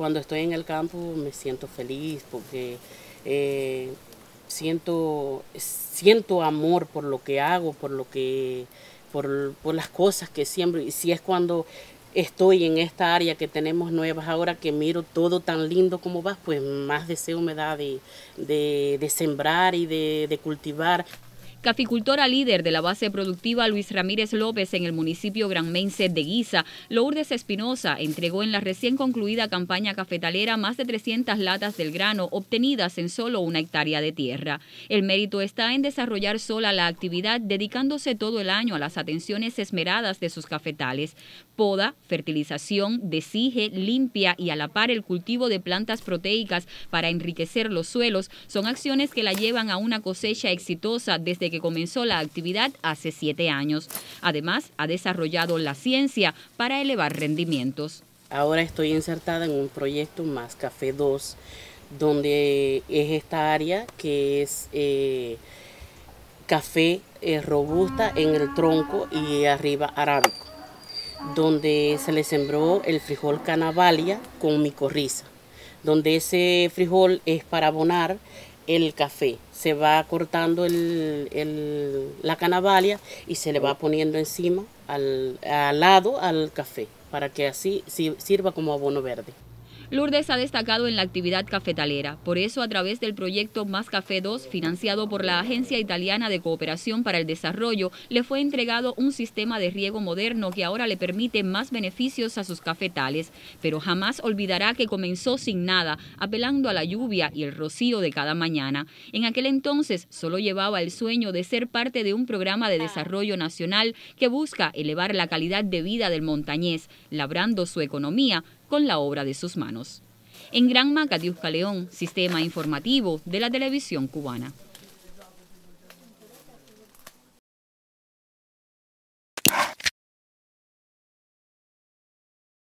Cuando estoy en el campo me siento feliz porque siento amor por lo que hago, por las cosas que siembro. Y si es cuando estoy en esta área que tenemos nuevas ahora, que miro todo tan lindo como va, pues más deseo me da de sembrar y de cultivar. Caficultora líder de la base productiva Luis Ramírez López en el municipio granmense de Guisa, Lourdes Espinosa entregó en la recién concluida campaña cafetalera más de 300 latas del grano obtenidas en solo una hectárea de tierra. El mérito está en desarrollar sola la actividad, dedicándose todo el año a las atenciones esmeradas de sus cafetales: poda, fertilización, desige, limpia y a la par el cultivo de plantas proteicas para enriquecer los suelos. Son acciones que la llevan a una cosecha exitosa desde que comenzó la actividad hace 7 años. Además, ha desarrollado la ciencia para elevar rendimientos. Ahora estoy insertada en un proyecto Más Café 2, donde es esta área que es café robusta en el tronco y arriba arábico, donde se le sembró el frijol canavalia con micorriza, donde ese frijol es para abonar el café. Se va cortando la canavalia y se le va poniendo encima, al lado, al café, para que así sirva como abono verde. Lourdes ha destacado en la actividad cafetalera, por eso a través del proyecto Más Café 2, financiado por la Agencia Italiana de Cooperación para el Desarrollo, le fue entregado un sistema de riego moderno que ahora le permite más beneficios a sus cafetales, pero jamás olvidará que comenzó sin nada, apelando a la lluvia y el rocío de cada mañana. En aquel entonces solo llevaba el sueño de ser parte de un programa de desarrollo nacional que busca elevar la calidad de vida del montañés, labrando su economía con la obra de sus manos. En Granma, Cadiusca León, Sistema Informativo de la Televisión Cubana.